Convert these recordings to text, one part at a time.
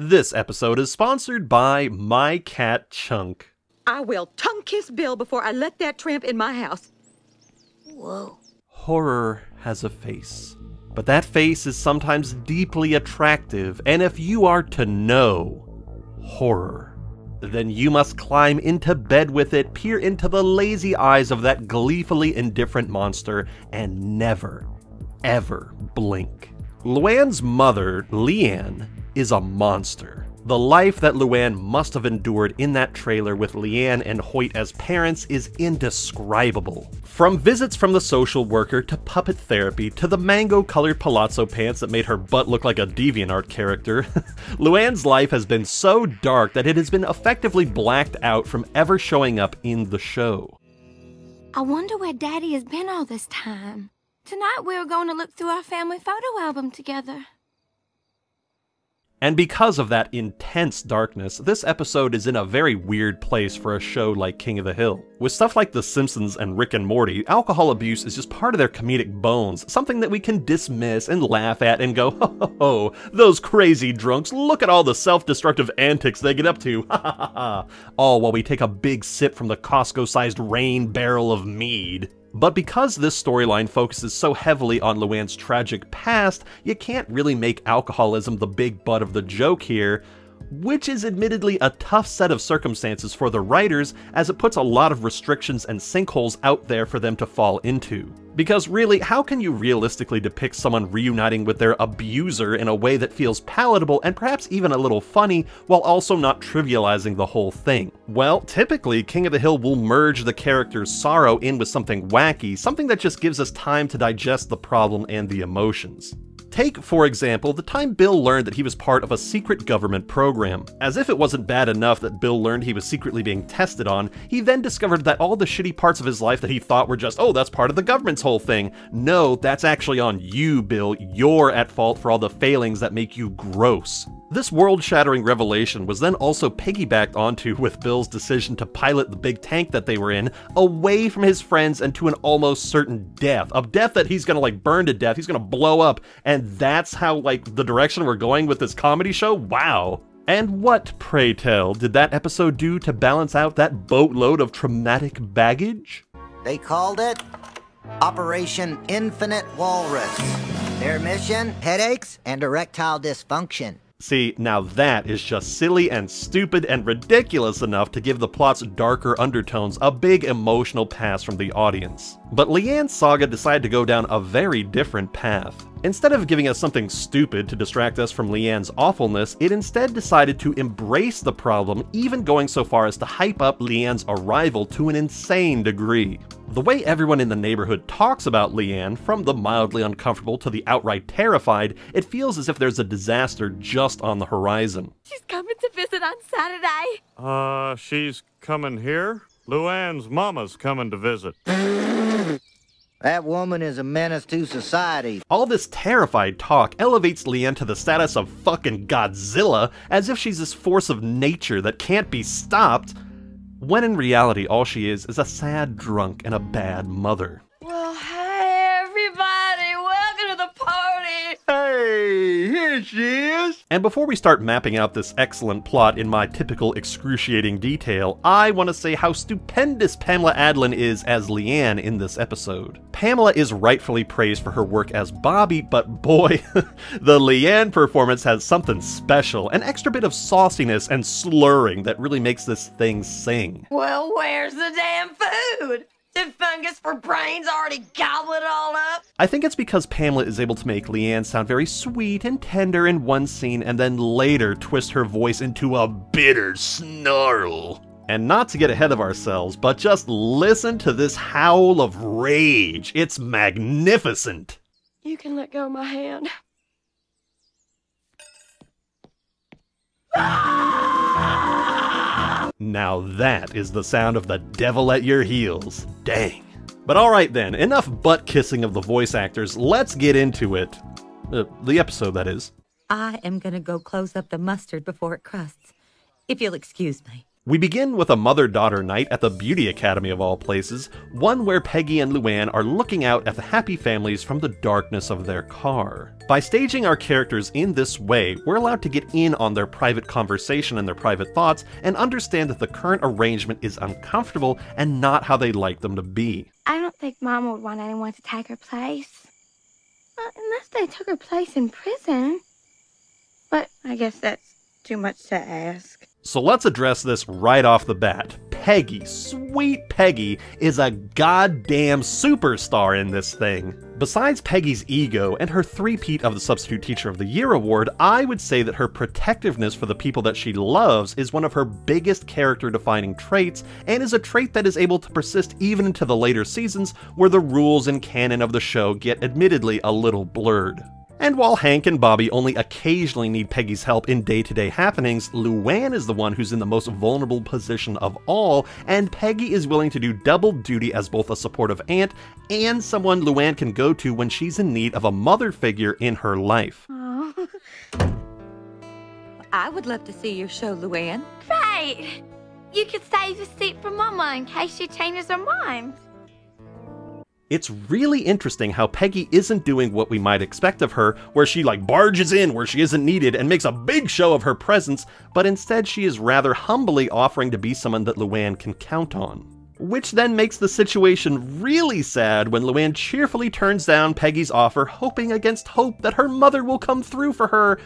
This episode is sponsored by My Cat Chunk. I will tongue-kiss Bill before I let that tramp in my house. Whoa. Horror has a face, but that face is sometimes deeply attractive, and if you are to know horror, then you must climb into bed with it, peer into the lazy eyes of that gleefully indifferent monster, and never, ever blink. Luann's mother, Leanne, is a monster. The life that Luann must have endured in that trailer with Leanne and Hoyt as parents is indescribable. From visits from the social worker to puppet therapy to the mango-colored palazzo pants that made her butt look like a DeviantArt character, Luann's life has been so dark that it has been effectively blacked out from ever showing up in the show. I wonder where Daddy has been all this time. Tonight we're going to look through our family photo album together. And because of that intense darkness, this episode is in a very weird place for a show like King of the Hill. With stuff like The Simpsons and Rick and Morty, alcohol abuse is just part of their comedic bones, something that we can dismiss and laugh at and go, ho ho ho, those crazy drunks, look at all the self-destructive antics they get up to, ha ha ha ha, all while we take a big sip from the Costco-sized rain barrel of mead. But because this storyline focuses so heavily on Luann's tragic past, you can't really make alcoholism the big butt of the joke here, which is admittedly a tough set of circumstances for the writers, as it puts a lot of restrictions and sinkholes out there for them to fall into. Because really, how can you realistically depict someone reuniting with their abuser in a way that feels palatable and perhaps even a little funny, while also not trivializing the whole thing? Well, typically, King of the Hill will merge the character's sorrow in with something wacky, something that just gives us time to digest the problem and the emotions. Take, for example, the time Bill learned that he was part of a secret government program. As if it wasn't bad enough that Bill learned he was secretly being tested on, he then discovered that all the shitty parts of his life that he thought were just, oh, that's part of the government's whole thing. No, that's actually on you, Bill. You're at fault for all the failings that make you gross. This world-shattering revelation was then also piggybacked onto with Bill's decision to pilot the big tank that they were in away from his friends and to an almost certain death. A death that he's gonna like burn to death, he's gonna blow up, and that's how, like, the direction we're going with this comedy show? Wow. And what, pray tell, did that episode do to balance out that boatload of traumatic baggage? They called it Operation Infinite Walrus. Their mission, headaches and erectile dysfunction. See, now that is just silly and stupid and ridiculous enough to give the plot's darker undertones a big emotional pass from the audience. But Leanne's saga decided to go down a very different path. Instead of giving us something stupid to distract us from Leanne's awfulness, it instead decided to embrace the problem, even going so far as to hype up Leanne's arrival to an insane degree. The way everyone in the neighborhood talks about Leanne, from the mildly uncomfortable to the outright terrified, it feels as if there's a disaster just on the horizon. She's coming to visit on Saturday. She's coming here? Luann's mama's coming to visit. That woman is a menace to society. All this terrified talk elevates Leanne to the status of fucking Godzilla, as if she's this force of nature that can't be stopped. When in reality, all she is a sad drunk and a bad mother. Well, hey everybody, welcome to the party! Hey, here she is! And before we start mapping out this excellent plot in my typical excruciating detail, I want to say how stupendous Pamela Adlon is as Leanne in this episode. Pamela is rightfully praised for her work as Bobby, but boy, the Leanne performance has something special, an extra bit of sauciness and slurring that really makes this thing sing. Well, where's the damn food? Did fungus for brains already gobble it all up? I think it's because Pamela is able to make Leanne sound very sweet and tender in one scene and then later twist her voice into a bitter snarl. And not to get ahead of ourselves, but just listen to this howl of rage. It's magnificent. You can let go of my hand. Now that is the sound of the devil at your heels. Dang. But alright then, enough butt-kissing of the voice actors, let's get into it. The episode, that is. I am gonna go close up the mustard before it crusts, if you'll excuse me. We begin with a mother-daughter night at the Beauty Academy of all places, one where Peggy and Luann are looking out at the happy families from the darkness of their car. By staging our characters in this way, we're allowed to get in on their private conversation and their private thoughts, and understand that the current arrangement is uncomfortable and not how they'd like them to be. I don't think Mom would want anyone to take her place. Well, unless they took her place in prison. But I guess that's too much to ask. So let's address this right off the bat. Peggy, sweet Peggy, is a goddamn superstar in this thing. Besides Peggy's ego and her three-peat of the Substitute Teacher of the Year award, I would say that her protectiveness for the people that she loves is one of her biggest character-defining traits, and is a trait that is able to persist even into the later seasons, where the rules and canon of the show get admittedly a little blurred. And while Hank and Bobby only occasionally need Peggy's help in day-to-day happenings, Luann is the one who's in the most vulnerable position of all, and Peggy is willing to do double duty as both a supportive aunt and someone Luann can go to when she's in need of a mother figure in her life. Aww. I would love to see your show, Luann. Great! You could save a seat for Mama in case she changes her mind. It's really interesting how Peggy isn't doing what we might expect of her, where she barges in where she isn't needed and makes a big show of her presence, but instead she is rather humbly offering to be someone that Luann can count on. Which then makes the situation really sad when Luann cheerfully turns down Peggy's offer, hoping against hope that her mother will come through for her.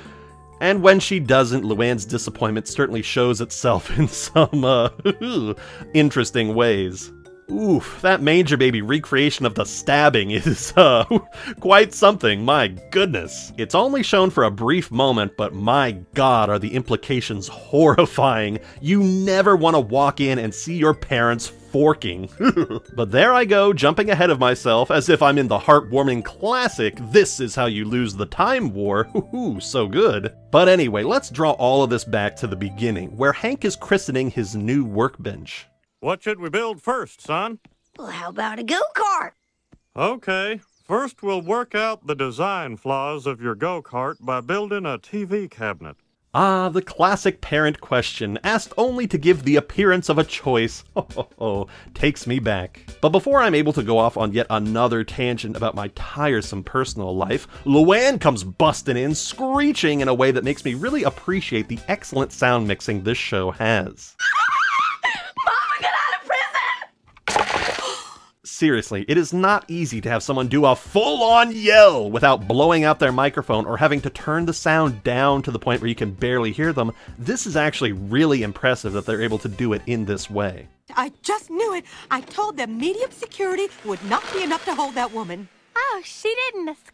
And when she doesn't, Luann's disappointment certainly shows itself in some, interesting ways. Oof, that Manger Baby recreation of the stabbing is, quite something, my goodness. It's only shown for a brief moment, but my god are the implications horrifying. You never want to walk in and see your parents forking. But there I go, jumping ahead of myself, as if I'm in the heartwarming classic, This Is How You Lose the Time War. Ooh, so good. But anyway, let's draw all of this back to the beginning, where Hank is christening his new workbench. What should we build first, son? Well, how about a go-kart? Okay. First, we'll work out the design flaws of your go-kart by building a TV cabinet. Ah, the classic parent question, asked only to give the appearance of a choice. Takes me back. But before I'm able to go off on yet another tangent about my tiresome personal life, Luann comes busting in, screeching in a way that makes me really appreciate the excellent sound mixing this show has. Seriously, it is not easy to have someone do a full-on yell without blowing out their microphone or having to turn the sound down to the point where you can barely hear them. This is actually really impressive that they're able to do it in this way. I just knew it. I told them medium security would not be enough to hold that woman. Oh, she didn't escape.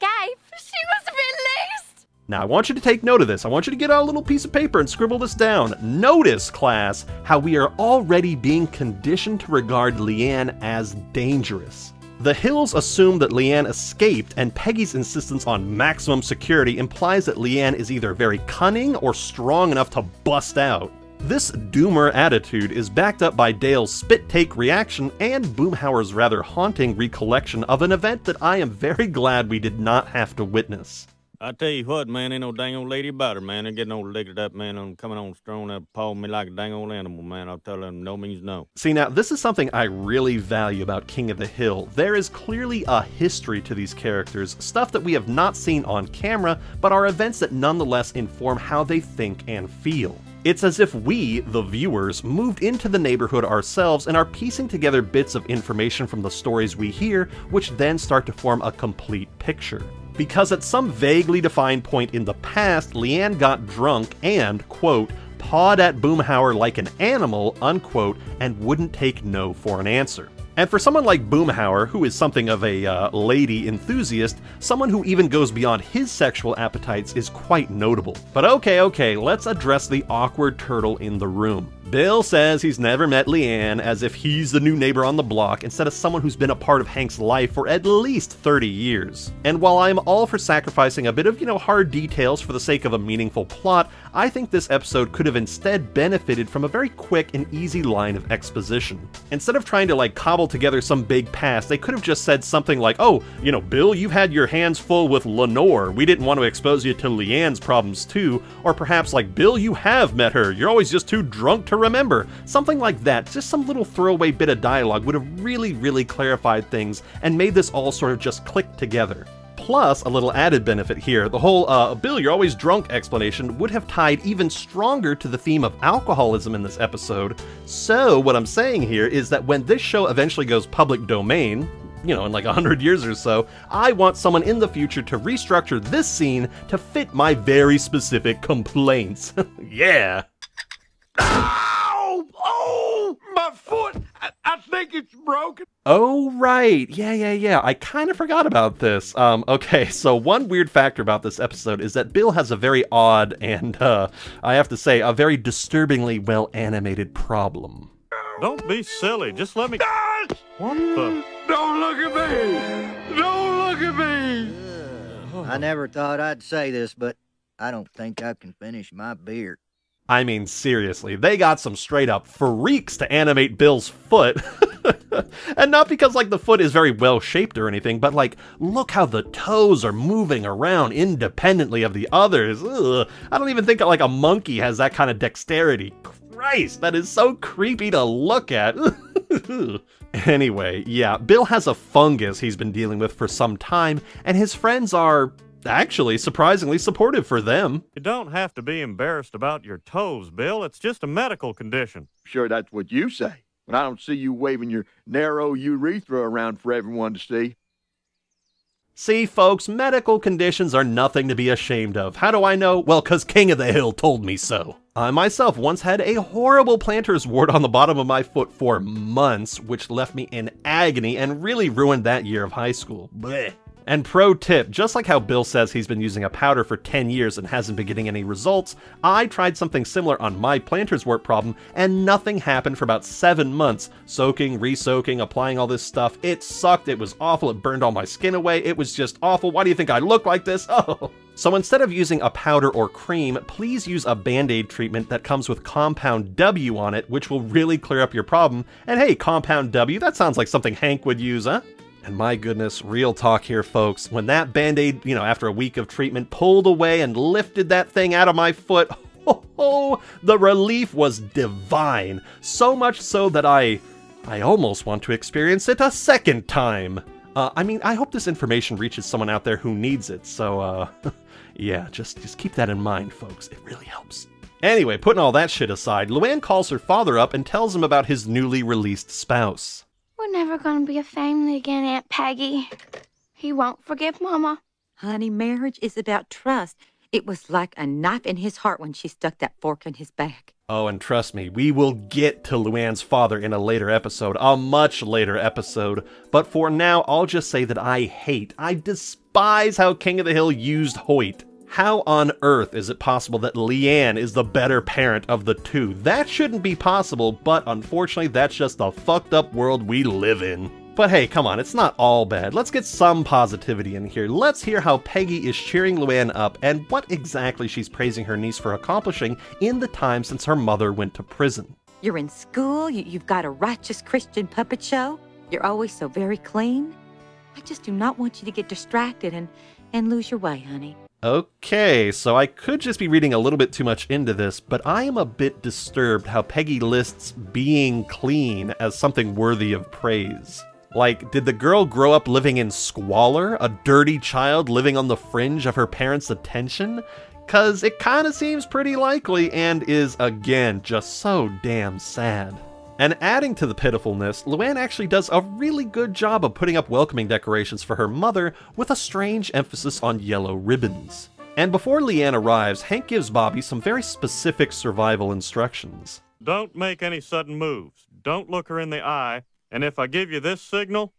She was released. Now, I want you to take note of this. I want you to get out a little piece of paper and scribble this down. Notice, class, how we are already being conditioned to regard Leanne as dangerous. The Hills assume that Leanne escaped, and Peggy's insistence on maximum security implies that Leanne is either very cunning or strong enough to bust out. This doomer attitude is backed up by Dale's spit-take reaction and Boomhauer's rather haunting recollection of an event that I am very glad we did not have to witness. I tell you what, man, ain't no dang old lady about her, man. They're getting all liquored up, man. I'm coming on strong up, pawing me like a dang old animal, man. I'll tell them no means no. See, now, this is something I really value about King of the Hill. There is clearly a history to these characters, stuff that we have not seen on camera, but are events that nonetheless inform how they think and feel. It's as if we, the viewers, moved into the neighborhood ourselves and are piecing together bits of information from the stories we hear, which then start to form a complete picture. Because at some vaguely defined point in the past, Leanne got drunk and, quote, pawed at Boomhauer like an animal, unquote, and wouldn't take no for an answer. And for someone like Boomhauer, who is something of a lady enthusiast, someone who even goes beyond his sexual appetites is quite notable. But okay, let's address the awkward turtle in the room. Bill says he's never met Leanne, as if he's the new neighbor on the block instead of someone who's been a part of Hank's life for at least 30 years. And while I'm all for sacrificing a bit of, hard details for the sake of a meaningful plot, I think this episode could have instead benefited from a very quick and easy line of exposition. Instead of trying to, cobble together some big past, they could have just said something like, oh, Bill, you've had your hands full with Lenore. We didn't want to expose you to Leanne's problems, too. Or perhaps, Bill, you have met her. You're always just too drunk to remember. Something like that, just some little throwaway bit of dialogue would have really clarified things and made this all sort of just click together. Plus, a little added benefit here, the whole, Bill, you're always drunk explanation would have tied even stronger to the theme of alcoholism in this episode. So what I'm saying here is that when this show eventually goes public domain, you know, in like 100 years or so, I want someone in the future to restructure this scene to fit my very specific complaints. Yeah. Ow! Oh, my foot! I think it's broken. Oh, right. Yeah. I kind of forgot about this. Okay, so one weird factor about this episode is that Bill has a very odd and, I have to say, a very disturbingly well-animated problem. Don't be silly. Just let me... What the... Don't look at me! Don't look at me! I never thought I'd say this, but I don't think I can finish my beer. I mean, seriously, they got some straight-up freaks to animate Bill's foot. And not because, like, the foot is very well-shaped or anything, but, like, look how the toes are moving around independently of the others. Ugh. I don't even think, like, a monkey has that kind of dexterity. Christ, that is so creepy to look at. Anyway, yeah, Bill has a fungus he's been dealing with for some time, and his friends are... actually surprisingly supportive for them. You don't have to be embarrassed about your toes, Bill. It's just a medical condition. Sure, that's what you say. But I don't see you waving your narrow urethra around for everyone to see. See, folks, medical conditions are nothing to be ashamed of. How do I know? Well, 'cause King of the Hill told me so. I myself once had a horrible plantar's wart on the bottom of my foot for months, which left me in agony and really ruined that year of high school. Blech. And pro tip, just like how Bill says he's been using a powder for 10 years and hasn't been getting any results, I tried something similar on my plantar's wart problem and nothing happened for about 7 months. Soaking, re-soaking, applying all this stuff, it sucked, it was awful, it burned all my skin away, it was just awful, why do you think I look like this? Oh. So instead of using a powder or cream, please use a Band-Aid treatment that comes with Compound W on it, which will really clear up your problem. And hey, Compound W, that sounds like something Hank would use, huh? And my goodness, real talk here, folks. When that Band-Aid, you know, after a week of treatment, pulled away and lifted that thing out of my foot, oh, the relief was divine. So much so that I almost want to experience it a second time. I mean, I hope this information reaches someone out there who needs it. So, yeah, just keep that in mind, folks. It really helps. Anyway, putting all that shit aside, Luann calls her father up and tells him about his newly released spouse. We're never gonna be a family again, Aunt Peggy. He won't forgive Mama. Honey, marriage is about trust. It was like a knife in his heart when she stuck that fork in his back. Oh, and trust me, we will get to Luann's father in a later episode, a much later episode. But for now, I'll just say that I despise how King of the Hill used Hoyt. How on earth is it possible that Leanne is the better parent of the two? That shouldn't be possible, but unfortunately that's just the fucked up world we live in. But hey, come on, it's not all bad. Let's get some positivity in here. Let's hear how Peggy is cheering Luann up and what exactly she's praising her niece for accomplishing in the time since her mother went to prison. You're in school, you've got a righteous Christian puppet show, you're always so very clean. I just do not want you to get distracted and lose your way, honey. Okay, so I could just be reading a little bit too much into this, but I am a bit disturbed how Peggy lists being clean as something worthy of praise. Like, did the girl grow up living in squalor? A dirty child living on the fringe of her parents' attention? 'Cause it kinda seems pretty likely and is, again, just so damn sad. And adding to the pitifulness, Luann actually does a really good job of putting up welcoming decorations for her mother with a strange emphasis on yellow ribbons. And before Leanne arrives, Hank gives Bobby some very specific survival instructions. Don't make any sudden moves, don't look her in the eye, and if I give you this signal,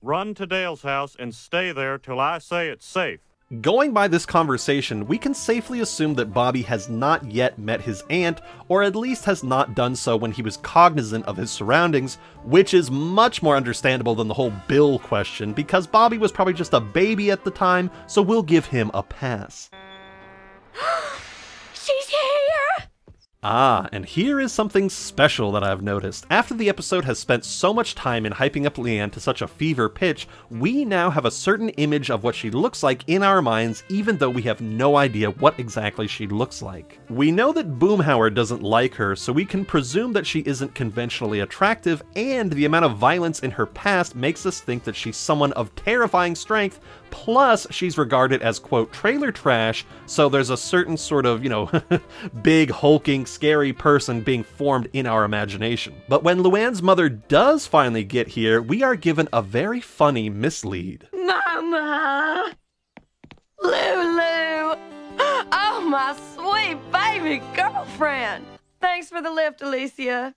run to Dale's house and stay there till I say it's safe. Going by this conversation, we can safely assume that Bobby has not yet met his aunt, or at least has not done so when he was cognizant of his surroundings, which is much more understandable than the whole Bill question, because Bobby was probably just a baby at the time, so we'll give him a pass. She's here! Ah, and here is something special that I've noticed. After the episode has spent so much time in hyping up Leanne to such a fever pitch, we now have a certain image of what she looks like in our minds, even though we have no idea what exactly she looks like. We know that Boomhauer doesn't like her, so we can presume that she isn't conventionally attractive, and the amount of violence in her past makes us think that she's someone of terrifying strength, plus she's regarded as, quote, trailer trash, so there's a certain sort of, you know, big, hulking, scary person being formed in our imagination. But when Luann's mother does finally get here, we are given a very funny mislead. Mama! Lulu! Oh, my sweet baby girlfriend! Thanks for the lift, Alicia.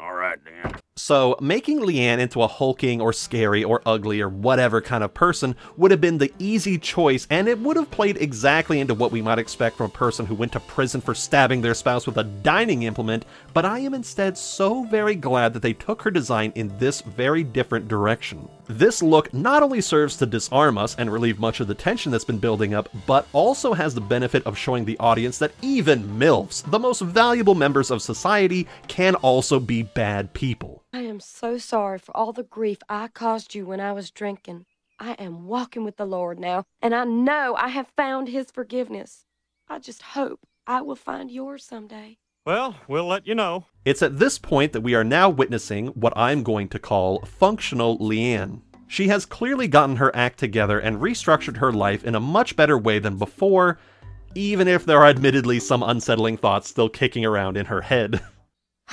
All right, Dan. So, making Leanne into a hulking or scary or ugly or whatever kind of person would have been the easy choice, and it would have played exactly into what we might expect from a person who went to prison for stabbing their spouse with a dining implement, but I am instead so very glad that they took her design in this very different direction. This look not only serves to disarm us and relieve much of the tension that's been building up, but also has the benefit of showing the audience that even MILFs, the most valuable members of society, can also be bad people. I am so sorry for all the grief I caused you when I was drinking. I am walking with the Lord now, and I know I have found his forgiveness. I just hope I will find yours someday. Well, we'll let you know. It's at this point that we are now witnessing what I'm going to call functional Leanne. She has clearly gotten her act together and restructured her life in a much better way than before, even if there are admittedly some unsettling thoughts still kicking around in her head.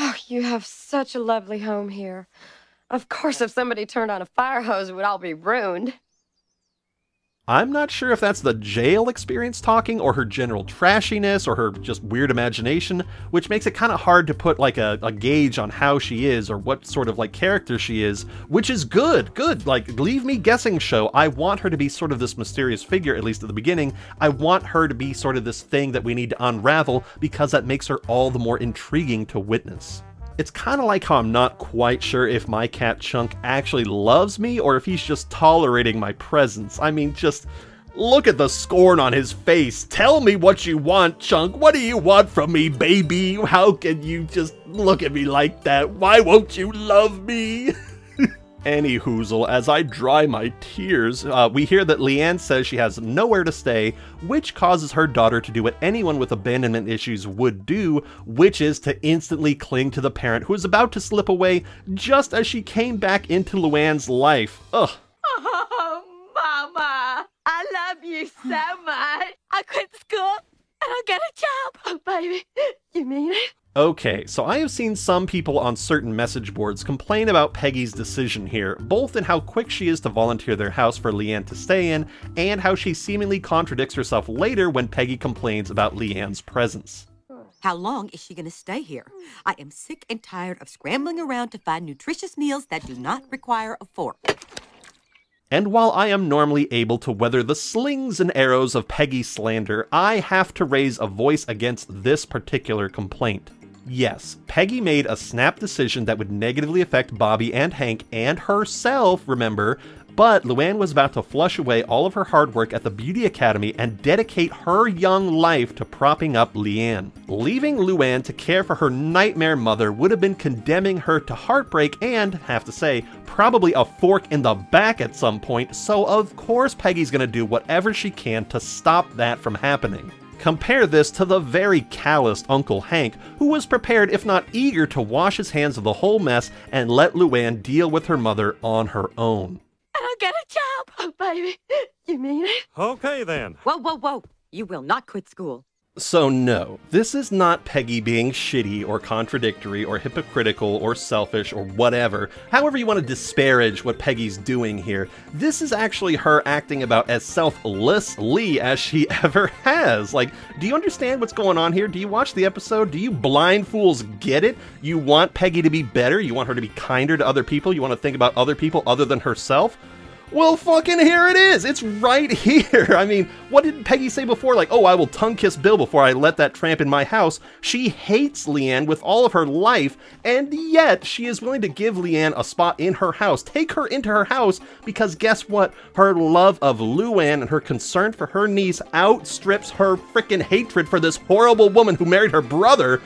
Oh, you have such a lovely home here. Of course, if somebody turned on a fire hose, it would all be ruined. I'm not sure if that's the jail experience talking, or her general trashiness, or her just weird imagination, which makes it kind of hard to put like a gauge on how she is or what sort of like character she is, which is good, like leave me guessing show. I want her to be sort of this mysterious figure, at least at the beginning. I want her to be sort of this thing that we need to unravel because that makes her all the more intriguing to witness. It's kind of like how I'm not quite sure if my cat Chunk actually loves me or if he's just tolerating my presence. I mean, just look at the scorn on his face. Tell me what you want, Chunk. What do you want from me, baby? How can you just look at me like that? Why won't you love me? Anyhoozle, as I dry my tears, we hear that Leanne says she has nowhere to stay, which causes her daughter to do what anyone with abandonment issues would do, which is to instantly cling to the parent who is about to slip away just as she came back into Luann's life. Ugh. Oh, Mama, I love you so much. I quit school and I'll get a job. Oh, baby, you mean it? Okay, so I have seen some people on certain message boards complain about Peggy's decision here, both in how quick she is to volunteer their house for Leanne to stay in, and how she seemingly contradicts herself later when Peggy complains about Leanne's presence. How long is she going to stay here? I am sick and tired of scrambling around to find nutritious meals that do not require a fork. And while I am normally able to weather the slings and arrows of Peggy slander, I have to raise a voice against this particular complaint. Yes, Peggy made a snap decision that would negatively affect Bobby and Hank and herself, remember, but Luann was about to flush away all of her hard work at the Beauty Academy and dedicate her young life to propping up Leanne. Leaving Luann to care for her nightmare mother would have been condemning her to heartbreak and, have to say, probably a fork in the back at some point, so of course Peggy's gonna do whatever she can to stop that from happening. Compare this to the very calloused Uncle Hank, who was prepared, if not eager, to wash his hands of the whole mess and let Luann deal with her mother on her own. And I'll get a job! Oh, baby, you mean it? Okay, then. Whoa. You will not quit school. So no, this is not Peggy being shitty or contradictory or hypocritical or selfish or whatever, however you want to disparage what Peggy's doing here. This is actually her acting about as selflessly as she ever has. Like, do you understand what's going on here? Do you watch the episode? Do you blind fools get it? You want Peggy to be better? You want her to be kinder to other people? You want to think about other people other than herself? Well, fucking here it is. It's right here. I mean, what did Peggy say before? Like, oh, I will tongue kiss Bill before I let that tramp in my house. She hates Leanne with all of her life, and yet she is willing to give Leanne a spot in her house, take her into her house, because guess what? Her love of Luann and her concern for her niece outstrips her frickin' hatred for this horrible woman who married her brother.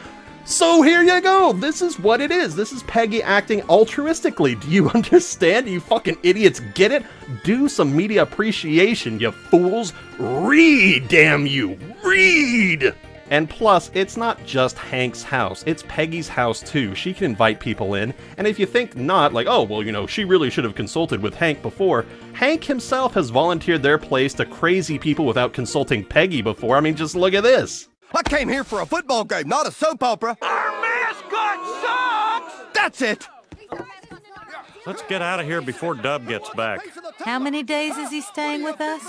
So here you go, this is what it is. This is Peggy acting altruistically. Do you understand? Do you fucking idiots get it? Do some media appreciation, you fools. Read, damn you, read! And plus, it's not just Hank's house, it's Peggy's house too. She can invite people in, and if you think not, like, oh, well, you know, she really should have consulted with Hank before, Hank himself has volunteered their place to crazy people without consulting Peggy before. I mean, just look at this. I came here for a football game, not a soap opera. Our mascot sucks! That's it! Let's get out of here before Dub gets back. How many days is he staying with us?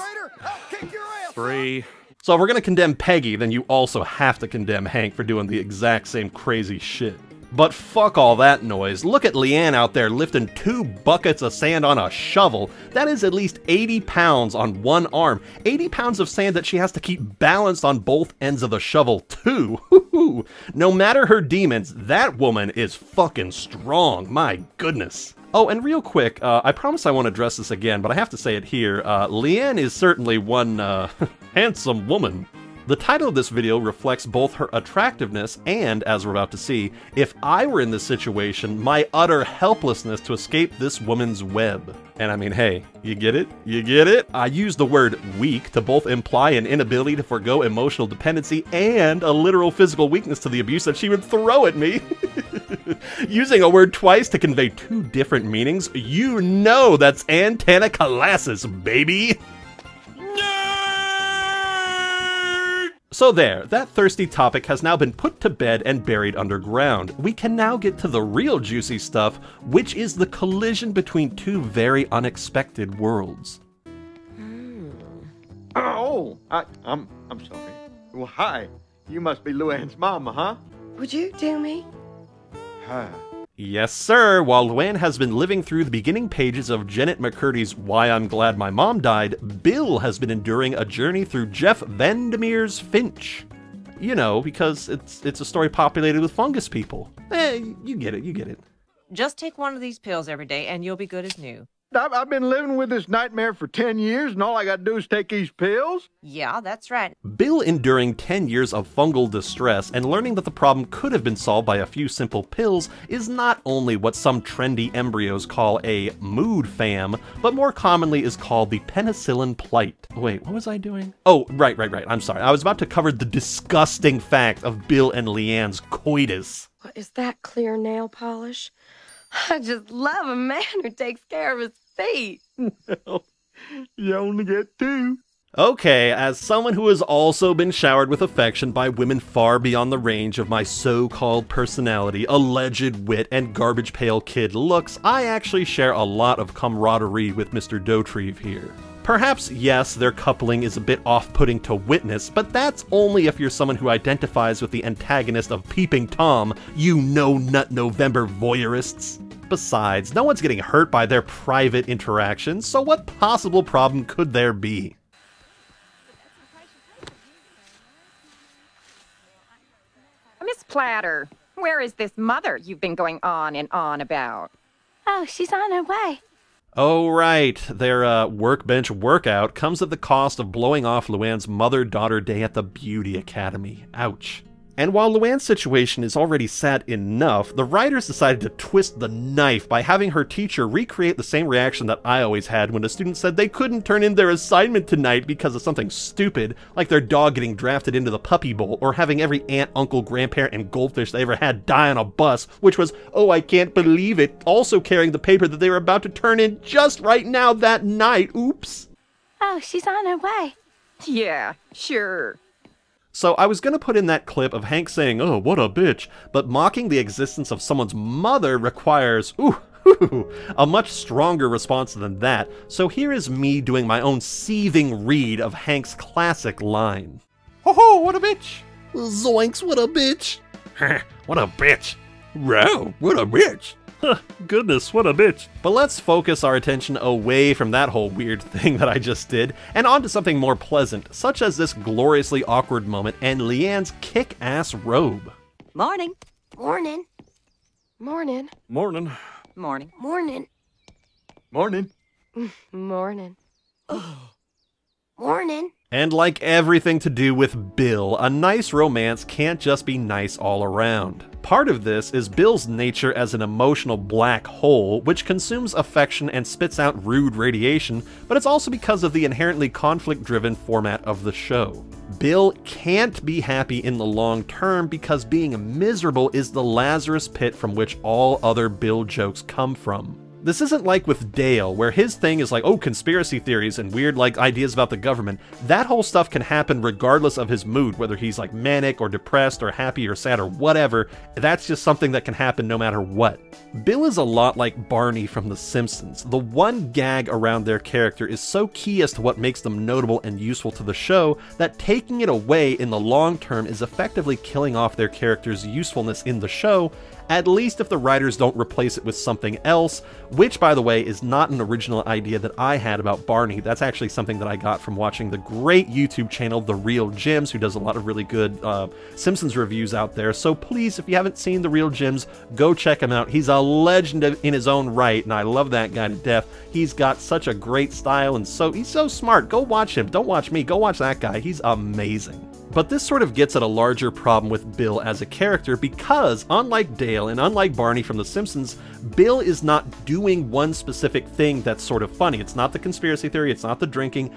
3. So if we're gonna condemn Peggy, then you also have to condemn Hank for doing the exact same crazy shit. But fuck all that noise. Look at Leanne out there lifting 2 buckets of sand on a shovel. That is at least 80 pounds on one arm. 80 pounds of sand that she has to keep balanced on both ends of the shovel too. No matter her demons, that woman is fucking strong. My goodness. Oh, and real quick, I promise I won't address this again, but I have to say it here. Leanne is certainly one handsome woman. The title of this video reflects both her attractiveness and, as we're about to see, if I were in this situation, my utter helplessness to escape this woman's web. And I mean, hey, you get it? You get it? I use the word weak to both imply an inability to forgo emotional dependency and a literal physical weakness to the abuse that she would throw at me. Using a word twice to convey 2 different meanings, you know that's antanacalasis, baby! So there, that thirsty topic has now been put to bed and buried underground. We can now get to the real juicy stuff, which is the collision between 2 very unexpected worlds. Oh, I'm sorry. Well, hi. You must be Luann's mama, huh? Would you tell me? Hi. Yes, sir. While Luann has been living through the beginning pages of Janet McCurdy's Why I'm Glad My Mom Died, Bill has been enduring a journey through Jeff Vandermeer's Finch. You know, because it's a story populated with fungus people. Hey, you get it, you get it. Just take one of these pills every day and you'll be good as new. I've been living with this nightmare for 10 years, and all I gotta do is take these pills? Yeah, that's right. Bill enduring 10 years of fungal distress and learning that the problem could have been solved by a few simple pills is not only what some trendy embryos call a mood fam, but more commonly is called the penicillin plight. Wait, what was I doing? Oh, right, I'm sorry. I was about to cover the disgusting fact of Bill and Leanne's coitus. What is that clear nail polish? I just love a man who takes care of his feet. Well, you only get 2. Okay, as someone who has also been showered with affection by women far beyond the range of my so-called personality, alleged wit, and garbage pail kid looks, I actually share a lot of camaraderie with Mr. Dotrieve here. Perhaps, yes, their coupling is a bit off-putting to witness, but that's only if you're someone who identifies with the antagonist of Peeping Tom, you No-Nut November voyeurists. Besides, no one's getting hurt by their private interactions, so what possible problem could there be? Miss Platter, where is this mother you've been going on and on about? Oh, she's on her way. Oh right, their workbench workout comes at the cost of blowing off Luann's mother-daughter day at the beauty academy. Ouch. And while Luann's situation is already sad enough, the writers decided to twist the knife by having her teacher recreate the same reaction that I always had when a student said they couldn't turn in their assignment tonight because of something stupid, like their dog getting drafted into the Puppy Bowl, or having every aunt, uncle, grandparent, and goldfish they ever had die on a bus, which was, oh, I can't believe it, also carrying the paper that they were about to turn in just right now that night. Oops. Oh, she's on her way. Yeah, sure. So I was gonna put in that clip of Hank saying, oh, what a bitch, but mocking the existence of someone's mother requires, ooh, a much stronger response than that, so here is me doing my own seething read of Hank's classic line. Ho-ho, what a bitch! Zoinks, what a bitch! What a bitch! Row, what a bitch! Goodness, what a bitch. But let's focus our attention away from that whole weird thing that I just did, and onto something more pleasant, such as this gloriously awkward moment and Leanne's kick-ass robe. Morning. Morning. Morning. Morning. Morning. Morning. Morning. Morning. Morning. And like everything to do with Bill, a nice romance can't just be nice all around. Part of this is Bill's nature as an emotional black hole, which consumes affection and spits out rude radiation, but it's also because of the inherently conflict-driven format of the show. Bill can't be happy in the long term because being miserable is the Lazarus pit from which all other Bill jokes come from. This isn't like with Dale, where his thing is like, oh, conspiracy theories and weird like ideas about the government. That whole stuff can happen regardless of his mood, whether he's like manic or depressed or happy or sad or whatever. That's just something that can happen no matter what. Bill is a lot like Barney from The Simpsons. The one gag around their character is so key as to what makes them notable and useful to the show that taking it away in the long term is effectively killing off their character's usefulness in the show, at least if the writers don't replace it with something else, which, by the way, is not an original idea that I had about Barney. That's actually something that I got from watching the great YouTube channel The Real Jims, who does a lot of really good Simpsons reviews out there. So please, if you haven't seen The Real Jims, go check him out. He's a legend in his own right, and I love that guy to death. He's got such a great style, and so he's so smart. Go watch him. Don't watch me. Go watch that guy. He's amazing. But this sort of gets at a larger problem with Bill as a character because, unlike Dale and unlike Barney from The Simpsons, Bill is not doing one specific thing that's sort of funny. It's not the conspiracy theory, it's not the drinking.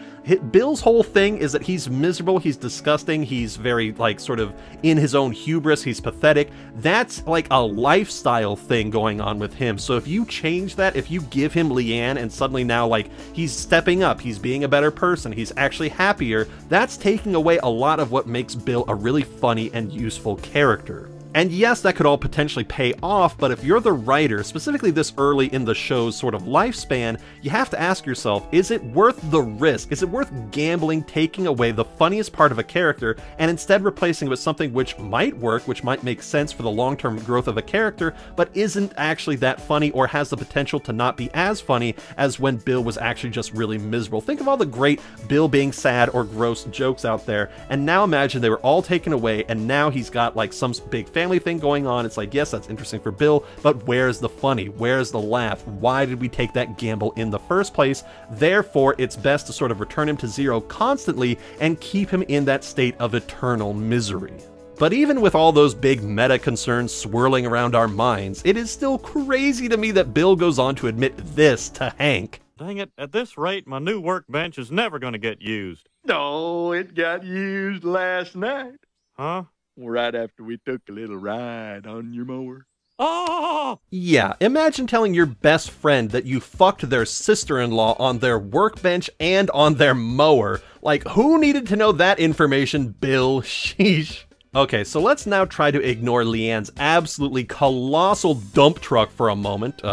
Bill's whole thing is that he's miserable, he's disgusting, he's very, like, sort of in his own hubris, he's pathetic. That's like a lifestyle thing going on with him. So if you change that, if you give him Leanne and suddenly now, like, he's stepping up, he's being a better person, he's actually happier, that's taking away a lot of what makes Bill a really funny and useful character. And yes, that could all potentially pay off, but if you're the writer, specifically this early in the show's sort of lifespan, you have to ask yourself, is it worth the risk? Is it worth gambling, taking away the funniest part of a character and instead replacing it with something which might work, which might make sense for the long-term growth of a character, but isn't actually that funny or has the potential to not be as funny as when Bill was actually just really miserable? Think of all the great Bill being sad or gross jokes out there, and now imagine they were all taken away and now he's got like some big family thing going on. It's like, yes, that's interesting for Bill, but where's the funny? Where's the laugh? Why did we take that gamble in the first place? Therefore, it's best to sort of return him to zero constantly and keep him in that state of eternal misery. But even with all those big meta concerns swirling around our minds, it is still crazy to me that Bill goes on to admit this to Hank. Dang it, at this rate, my new workbench is never going to get used. No, it got used last night. Huh? Right after we took a little ride on your mower. Oh! Yeah, imagine telling your best friend that you fucked their sister-in-law on their workbench and on their mower. Like, who needed to know that information, Bill? Sheesh. Okay, so let's now try to ignore Leanne's absolutely colossal dump truck for a moment.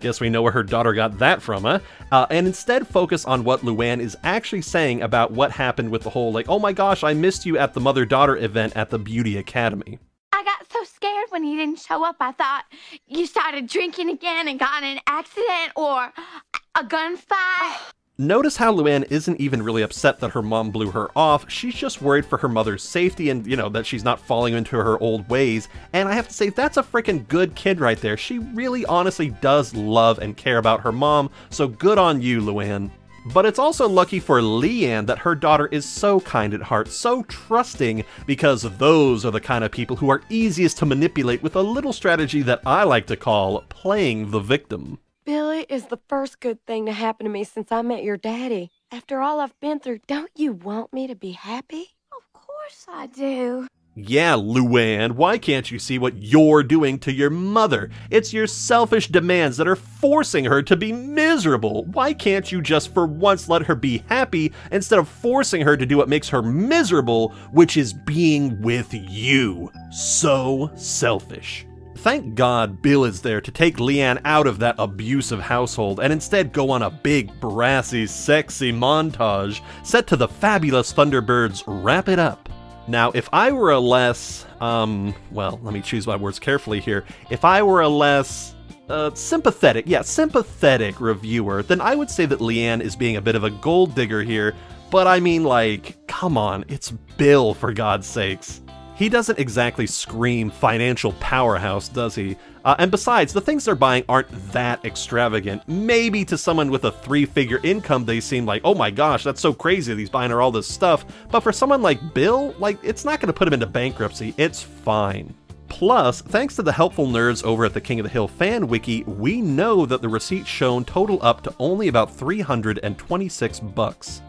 Guess we know where her daughter got that from, huh? And instead focus on what Luann is actually saying about what happened with the whole, like, oh my gosh, I missed you at the mother-daughter event at the Beauty Academy. I got so scared when you didn't show up. I thought you started drinking again and got in an accident or a gunfight. Notice how Luann isn't even really upset that her mom blew her off. She's just worried for her mother's safety and, you know, that she's not falling into her old ways. And I have to say, that's a freaking good kid right there. She really honestly does love and care about her mom, so good on you, Luann. But it's also lucky for Leanne that her daughter is so kind at heart, so trusting, because those are the kind of people who are easiest to manipulate with a little strategy that I like to call playing the victim. Billy is the first good thing to happen to me since I met your daddy. After all I've been through, don't you want me to be happy? Of course I do. Yeah, Luann, why can't you see what you're doing to your mother? It's your selfish demands that are forcing her to be miserable. Why can't you just for once let her be happy instead of forcing her to do what makes her miserable, which is being with you? So selfish. Thank God Bill is there to take Leanne out of that abusive household and instead go on a big, brassy, sexy montage set to the fabulous Thunderbirds' Wrap It Up. Now, if I were a less, well, let me choose my words carefully here. If I were a less sympathetic reviewer, then I would say that Leanne is being a bit of a gold digger here, but I mean, like, come on, it's Bill, for God's sakes. He doesn't exactly scream financial powerhouse, does he? And besides, the things they're buying aren't that extravagant. Maybe to someone with a three-figure income, they seem like, oh my gosh, that's so crazy that he's buying her all this stuff. But for someone like Bill, like, it's not gonna put him into bankruptcy. It's fine. Plus, thanks to the helpful nerds over at the King of the Hill fan wiki, we know that the receipts shown total up to only about 326 bucks.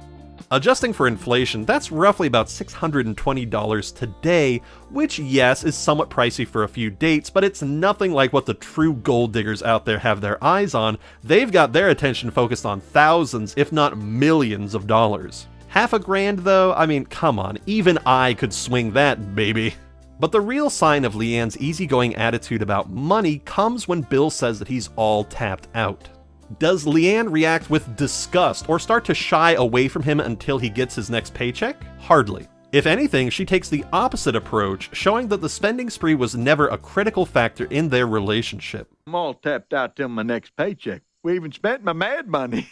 Adjusting for inflation, that's roughly about $620 today, which, yes, is somewhat pricey for a few dates, but it's nothing like what the true gold diggers out there have their eyes on. They've got their attention focused on thousands, if not millions of dollars. Half a grand, though? I mean, come on, even I could swing that, baby. But the real sign of Leanne's easygoing attitude about money comes when Bill says that he's all tapped out. Does Leanne react with disgust or start to shy away from him until he gets his next paycheck? Hardly. If anything, she takes the opposite approach, showing that the spending spree was never a critical factor in their relationship. I'm all tapped out till my next paycheck. We even spent my mad money.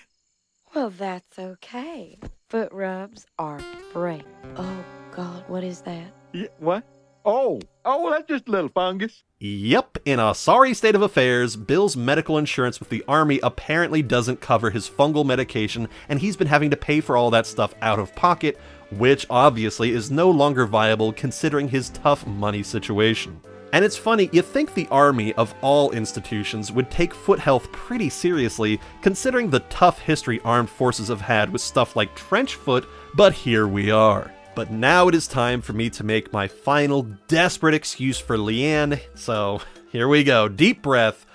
Well, that's okay. Foot rubs are free. Oh, God, what is that? Yeah, what? Oh, that's just a little fungus. Yep, in a sorry state of affairs, Bill's medical insurance with the Army apparently doesn't cover his fungal medication, and he's been having to pay for all that stuff out of pocket, which obviously is no longer viable considering his tough money situation. And it's funny, you'd think the Army, of all institutions, would take foot health pretty seriously, considering the tough history armed forces have had with stuff like trench foot, but here we are. But now it is time for me to make my final desperate excuse for Leanne, so here we go. Deep breath.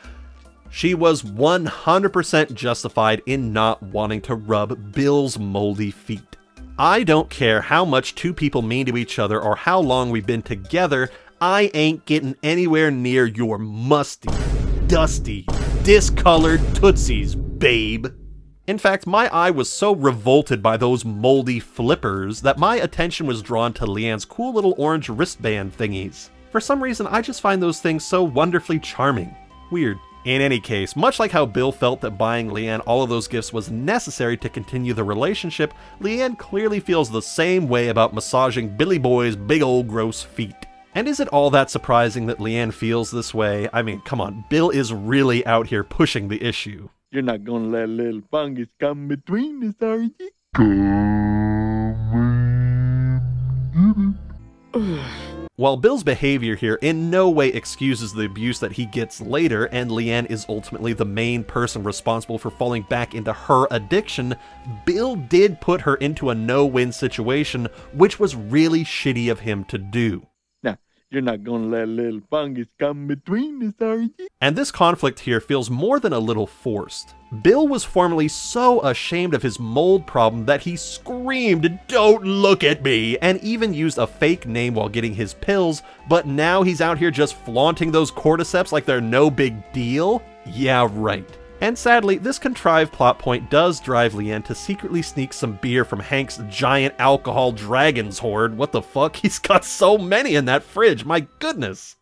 She was 100% justified in not wanting to rub Bill's moldy feet. I don't care how much two people mean to each other or how long we've been together, I ain't getting anywhere near your musty, dusty, discolored tootsies, babe. In fact, my eye was so revolted by those moldy flippers that my attention was drawn to Leanne's cool little orange wristband thingies. For some reason, I just find those things so wonderfully charming. Weird. In any case, much like how Bill felt that buying Leanne all of those gifts was necessary to continue the relationship, Leanne clearly feels the same way about massaging Billy Boy's big old gross feet. And is it all that surprising that Leanne feels this way? I mean, come on, Bill is really out here pushing the issue. You're not gonna let a little fungus come between us, are you? While Bill's behavior here in no way excuses the abuse that he gets later, and Leanne is ultimately the main person responsible for falling back into her addiction, Bill did put her into a no-win situation, which was really shitty of him to do. You're not gonna let a little fungus come between us, are you? And this conflict here feels more than a little forced. Bill was formerly so ashamed of his mold problem that he screamed, "Don't look at me," and even used a fake name while getting his pills, but now he's out here just flaunting those cordyceps like they're no big deal? Yeah, right. And sadly, this contrived plot point does drive Leanne to secretly sneak some beer from Hank's giant alcohol dragons hoard. What the fuck? He's got so many in that fridge, my goodness!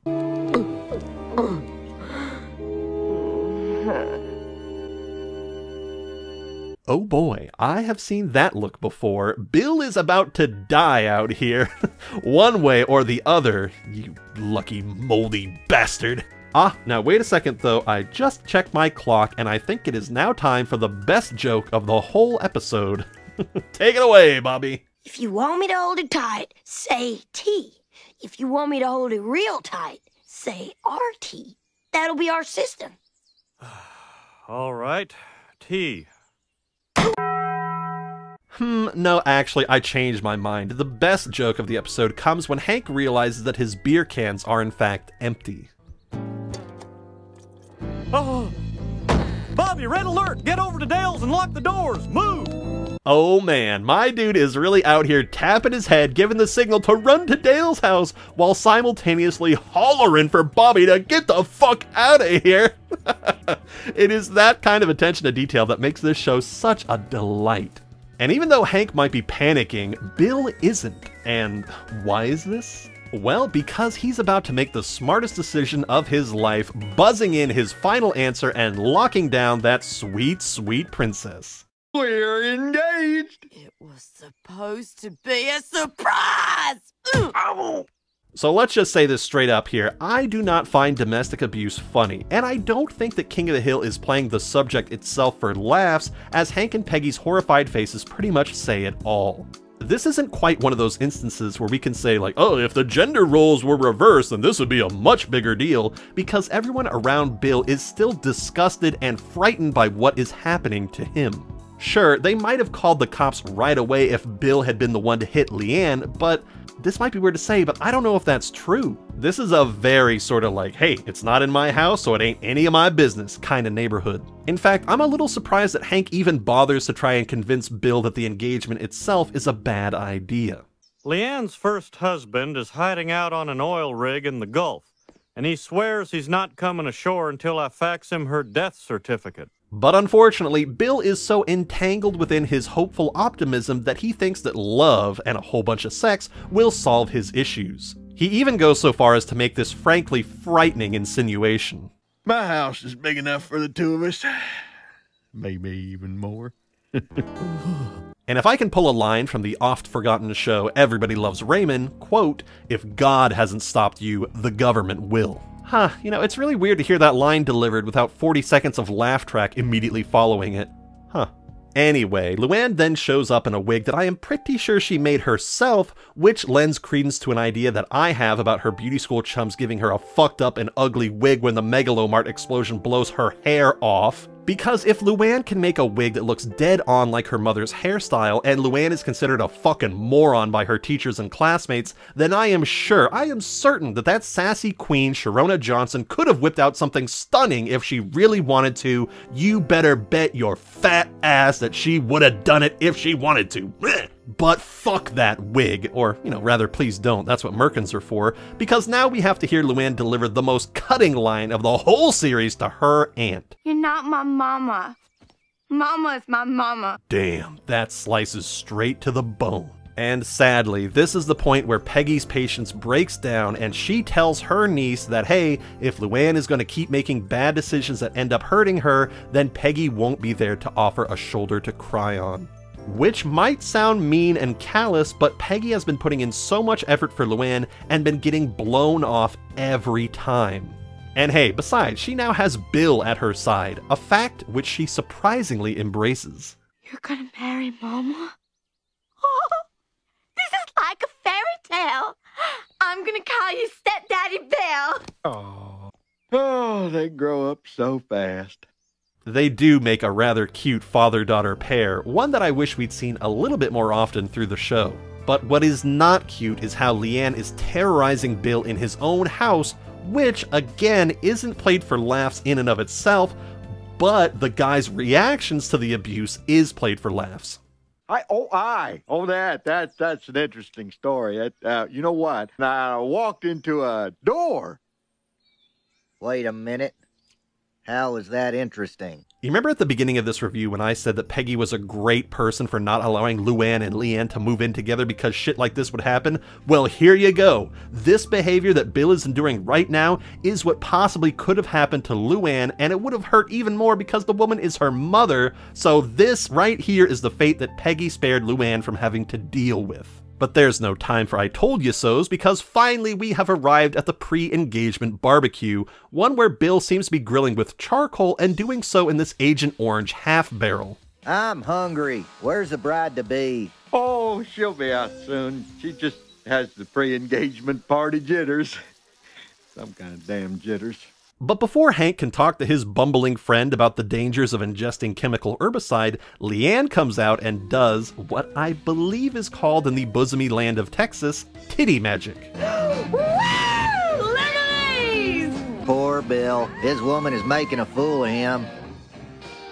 Oh boy, I have seen that look before. Bill is about to die out here. One way or the other, you lucky moldy bastard. Ah, now wait a second though, I just checked my clock and I think it is now time for the best joke of the whole episode. Take it away, Bobby. If you want me to hold it tight, say T. If you want me to hold it real tight, say RT. That'll be our system. All right, T. No, actually, I changed my mind. The best joke of the episode comes when Hank realizes that his beer cans are in fact empty. Oh, Bobby, red alert! Get over to Dale's and lock the doors! Move! Oh man, my dude is really out here tapping his head, giving the signal to run to Dale's house, while simultaneously hollering for Bobby to get the fuck out of here! It is that kind of attention to detail that makes this show such a delight. And even though Hank might be panicking, Bill isn't. And why is this? Well, because he's about to make the smartest decision of his life, buzzing in his final answer and locking down that sweet, sweet princess. We're engaged! It was supposed to be a surprise! Ow. So let's just say this straight up here, I do not find domestic abuse funny, and I don't think that King of the Hill is playing the subject itself for laughs, as Hank and Peggy's horrified faces pretty much say it all. This isn't quite one of those instances where we can say like, oh, if the gender roles were reversed, then this would be a much bigger deal, because everyone around Bill is still disgusted and frightened by what is happening to him. Sure, they might have called the cops right away if Bill had been the one to hit Leanne, but this might be weird to say, but I don't know if that's true. This is a very sort of like, hey, it's not in my house, so it ain't any of my business kind of neighborhood. In fact, I'm a little surprised that Hank even bothers to try and convince Bill that the engagement itself is a bad idea. Leanne's first husband is hiding out on an oil rig in the Gulf, and he swears he's not coming ashore until I fax him her death certificate. But unfortunately, Bill is so entangled within his hopeful optimism that he thinks that love and a whole bunch of sex will solve his issues. He even goes so far as to make this frankly frightening insinuation. My house is big enough for the two of us. Maybe even more. And if I can pull a line from the oft-forgotten show Everybody Loves Raymond, quote, "If God hasn't stopped you, the government will." Huh, you know, it's really weird to hear that line delivered without 40 seconds of laugh track immediately following it. Huh. Anyway, Luann then shows up in a wig that I am pretty sure she made herself, which lends credence to an idea that I have about her beauty school chums giving her a fucked up and ugly wig when the Megalomart explosion blows her hair off. Because if Luann can make a wig that looks dead on like her mother's hairstyle, and Luann is considered a fucking moron by her teachers and classmates, then I am certain that that sassy queen Sharona Johnson could have whipped out something stunning if she really wanted to. You better bet your fat ass that she would have done it if she wanted to. But fuck that wig, or, you know, rather please don't, that's what Merkins are for, because now we have to hear Luann deliver the most cutting line of the whole series to her aunt. You're not my mama. Mama is my mama. Damn, that slices straight to the bone. And sadly, this is the point where Peggy's patience breaks down and she tells her niece that, hey, if Luann is going to keep making bad decisions that end up hurting her, then Peggy won't be there to offer a shoulder to cry on. Which might sound mean and callous, but Peggy has been putting in so much effort for Luann and been getting blown off every time. And hey, besides, she now has Bill at her side, a fact which she surprisingly embraces. You're gonna marry Mama? Oh, this is like a fairy tale. I'm gonna call you Stepdaddy Bill. Oh, they grow up so fast. They do make a rather cute father-daughter pair, one that I wish we'd seen a little bit more often through the show. But what is not cute is how Leanne is terrorizing Bill in his own house, which, again, isn't played for laughs in and of itself, but the guy's reactions to the abuse is played for laughs. That's an interesting story. You know what? I walked into a door. Wait a minute. How is that interesting? You remember at the beginning of this review when I said that Peggy was a great person for not allowing Luann and Leanne to move in together because shit like this would happen? Well, here you go. This behavior that Bill is enduring right now is what possibly could have happened to Luann, and it would have hurt even more because the woman is her mother, so this right here is the fate that Peggy spared Luann from having to deal with. But there's no time for I told you so's, because finally we have arrived at the pre-engagement barbecue, one where Bill seems to be grilling with charcoal and doing so in this Agent Orange half barrel. I'm hungry. Where's the bride-to-be? Oh, she'll be out soon. She just has the pre-engagement party jitters. Some kind of damn jitters. But before Hank can talk to his bumbling friend about the dangers of ingesting chemical herbicide, Leanne comes out and does what I believe is called in the bosomy land of Texas, titty magic. Woo! Look at these! Poor Bill. His woman is making a fool of him.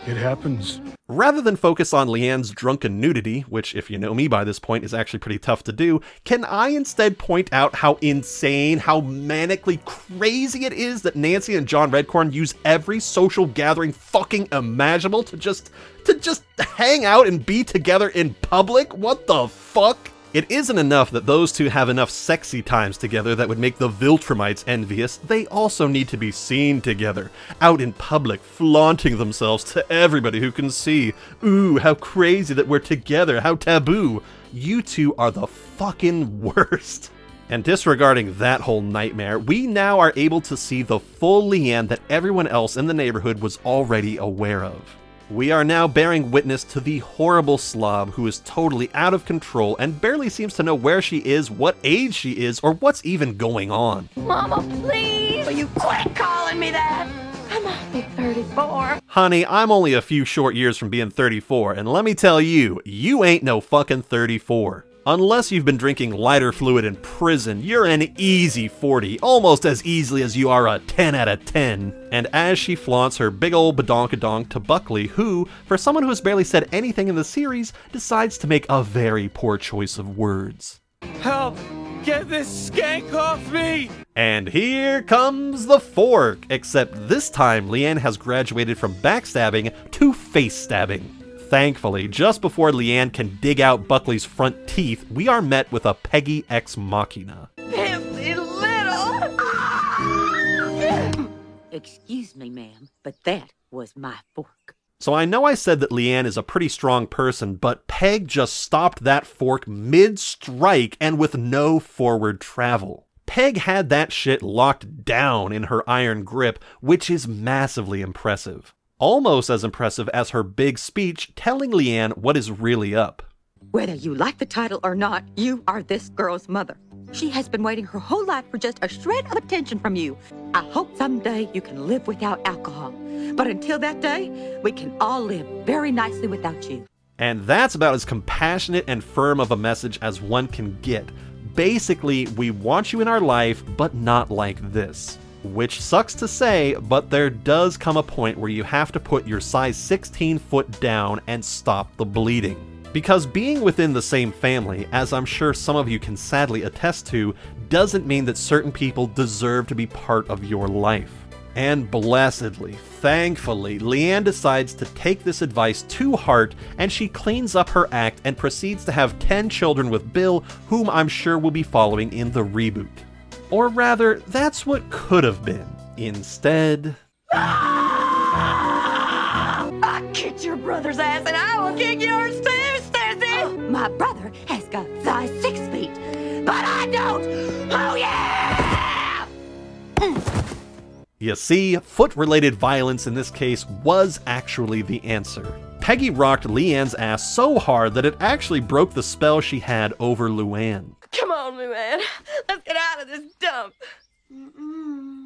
It happens. Rather than focus on Leanne's drunken nudity, which, if you know me by this point, is actually pretty tough to do, can I instead point out how insane, how manically crazy it is that Nancy and John Redcorn use every social gathering fucking imaginable to just hang out and be together in public? What the fuck? It isn't enough that those two have enough sexy times together that would make the Viltramites envious, they also need to be seen together, out in public, flaunting themselves to everybody who can see. Ooh, how crazy that we're together, how taboo. You two are the fucking worst. And disregarding that whole nightmare, we now are able to see the full Leanne that everyone else in the neighborhood was already aware of. We are now bearing witness to the horrible slob who is totally out of control and barely seems to know where she is, what age she is, or what's even going on. Mama, please! Will you quit calling me that? I'm only 34. Honey, I'm only a few short years from being 34, and let me tell you, you ain't no fucking 34. Unless you've been drinking lighter fluid in prison, you're an easy 40, almost as easily as you are a 10 out of 10. And as she flaunts her big ol' badonkadonk to Buckley, who, for someone who has barely said anything in the series, decides to make a very poor choice of words. Help! Get this skank off me! And here comes the fork! Except this time, Leanne has graduated from backstabbing to face-stabbing. Thankfully, just before Leanne can dig out Buckley's front teeth, we are met with a Peggy Ex Machina. Pimply little! Excuse me, ma'am, but that was my fork. So I know I said that Leanne is a pretty strong person, but Peg just stopped that fork mid-strike and with no forward travel. Peg had that shit locked down in her iron grip, which is massively impressive. Almost as impressive as her big speech telling Leanne what is really up. Whether you like the title or not, you are this girl's mother. She has been waiting her whole life for just a shred of attention from you. I hope someday you can live without alcohol. But until that day, we can all live very nicely without you. And that's about as compassionate and firm of a message as one can get. Basically, we want you in our life, but not like this. Which sucks to say, but there does come a point where you have to put your size 16 foot down and stop the bleeding. Because being within the same family, as I'm sure some of you can sadly attest to, doesn't mean that certain people deserve to be part of your life. And blessedly, thankfully, Leanne decides to take this advice to heart, and she cleans up her act and proceeds to have 10 children with Bill, whom I'm sure will be following in the reboot. Or rather, that's what could have been. Instead... I kicked your brother's ass and I will kick yours too, Stacy! My brother has got size 6 feet, but I don't! Oh yeah! You see, foot-related violence in this case was actually the answer. Peggy rocked Leanne's ass so hard that it actually broke the spell she had over Luann. Come on, Luann. Let's get out of this dump. Fine!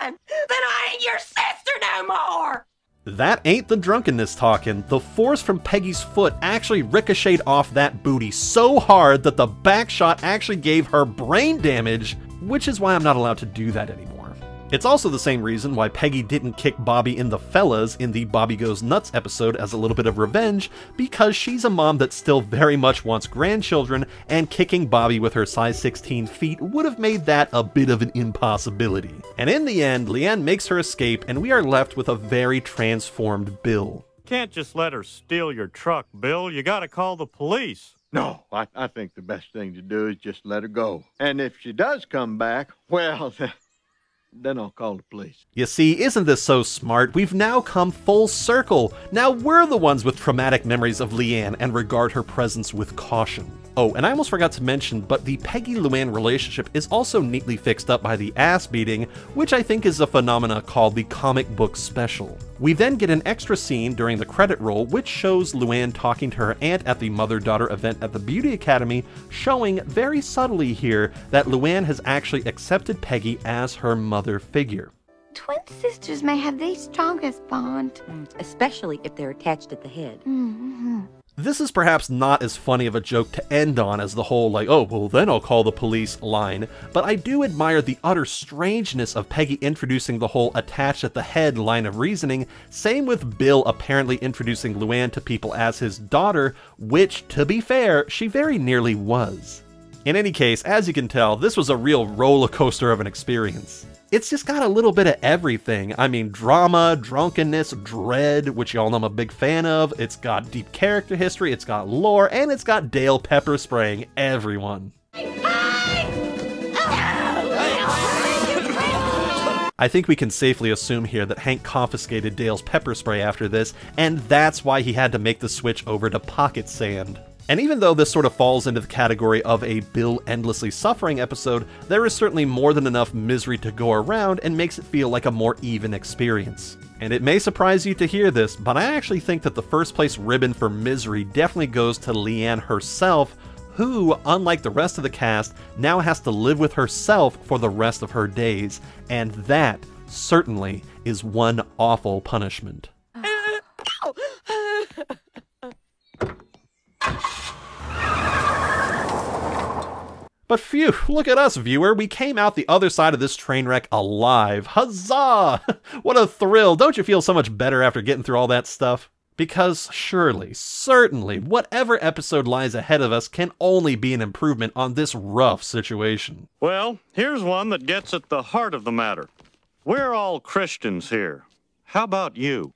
Then I ain't your sister no more! That ain't the drunkenness talking. The force from Peggy's foot actually ricocheted off that booty so hard that the back shot actually gave her brain damage, which is why I'm not allowed to do that anymore. It's also the same reason why Peggy didn't kick Bobby in the fellas in the Bobby Goes Nuts episode as a little bit of revenge, because she's a mom that still very much wants grandchildren, and kicking Bobby with her size 16 feet would have made that a bit of an impossibility. And in the end, Leanne makes her escape, and we are left with a very transformed Bill. Can't just let her steal your truck, Bill. You gotta call the police. No, I think the best thing to do is just let her go. And if she does come back, well... Then I'll call the police. You see, isn't this so smart? We've now come full circle. Now we're the ones with traumatic memories of Leanne and regard her presence with caution. Oh, and I almost forgot to mention, but the Peggy-Luann relationship is also neatly fixed up by the ass beating, which I think is a phenomena called the comic book special. We then get an extra scene during the credit roll, which shows Luann talking to her aunt at the mother-daughter event at the Beauty Academy, showing very subtly here that Luann has actually accepted Peggy as her mother figure. Twin sisters may have the strongest bond. Especially if they're attached at the head. Mm-hmm. This is perhaps not as funny of a joke to end on as the whole like, oh, well then I'll call the police line, but I do admire the utter strangeness of Peggy introducing the whole attached at the head line of reasoning, same with Bill apparently introducing Luann to people as his daughter, which, to be fair, she very nearly was. In any case, as you can tell, this was a real roller coaster of an experience. It's just got a little bit of everything. I mean, drama, drunkenness, dread, which y'all know I'm a big fan of. It's got deep character history, it's got lore, and it's got Dale pepper spraying everyone. I think we can safely assume here that Hank confiscated Dale's pepper spray after this, and that's why he had to make the switch over to pocket sand. And even though this sort of falls into the category of a Bill endlessly suffering episode, there is certainly more than enough misery to go around and makes it feel like a more even experience. And it may surprise you to hear this, but I actually think that the first place ribbon for misery definitely goes to Leanne herself, who, unlike the rest of the cast, now has to live with herself for the rest of her days. And that, certainly, is one awful punishment. But phew, look at us, viewer. We came out the other side of this train wreck alive. Huzzah! What a thrill. Don't you feel so much better after getting through all that stuff? Because surely, certainly, whatever episode lies ahead of us can only be an improvement on this rough situation. Well, here's one that gets at the heart of the matter. We're all Christians here. How about you?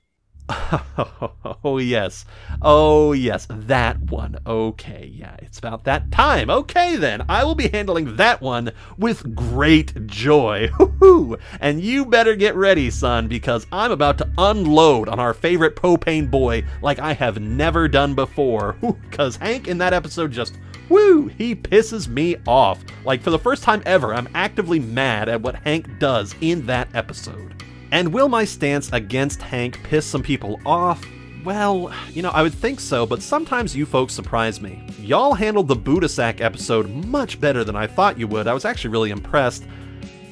Oh yes, oh yes, that one. Okay, yeah, it's about that time. Okay then, I will be handling that one with great joy. And you better get ready, son, because I'm about to unload on our favorite propane boy like I have never done before. Because Hank in that episode just, woo, he pisses me off. Like, for the first time ever, I'm actively mad at what Hank does in that episode. And will my stance against Hank piss some people off? Well, you know, I would think so, but sometimes you folks surprise me. Y'all handled the Buddha Sack episode much better than I thought you would. I was actually really impressed.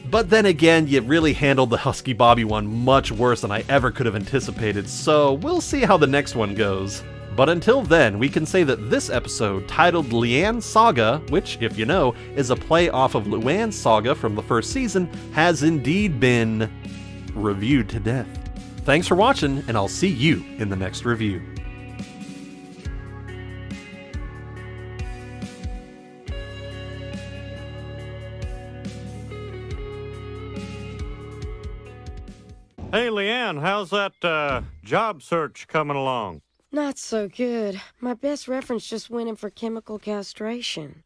But then again, you really handled the Husky Bobby one much worse than I ever could have anticipated, so we'll see how the next one goes. But until then, we can say that this episode, titled Leanne Saga, which, if you know, is a play off of Luann's Saga from the first season, has indeed been reviewed to death. Thanks for watching, and I'll see you in the next review. Hey Leanne, how's that job search coming along? Not so good. My best reference just went in for chemical castration.